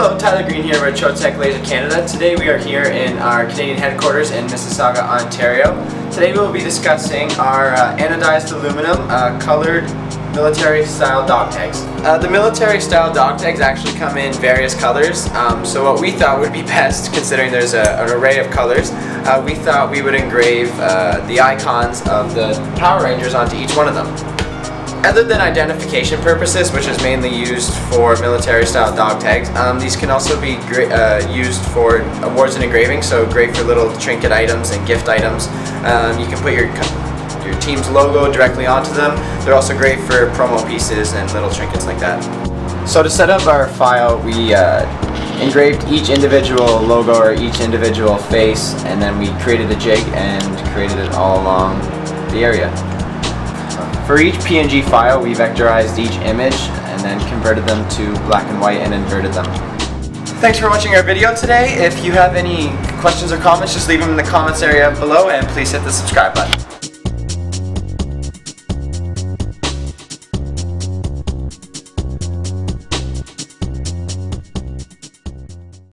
Hello, I'm Tyler Green here with Trotec Laser Canada. Today we are here in our Canadian headquarters in Mississauga, Ontario. Today we will be discussing our anodized aluminum colored military style dog tags. The military style dog tags actually come in various colors, so what we thought would be best, considering there's an array of colors, we thought we would engrave the icons of the Power Rangers onto each one of them. Other than identification purposes, which is mainly used for military-style dog tags, these can also be used for awards and engraving, so great for little trinket items and gift items. You can put your team's logo directly onto them. They're also great for promo pieces and little trinkets like that. So to set up our file, we engraved each individual logo or each individual face, and then we created a jig and created it all along the area. For each PNG file, we vectorized each image and then converted them to black and white and inverted them. Thanks for watching our video today. If you have any questions or comments, just leave them in the comments area below and please hit the subscribe button.